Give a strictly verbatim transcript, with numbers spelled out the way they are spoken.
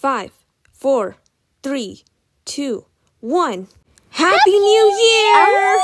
five, four, three, two, one. Happy, Happy New Year! Year!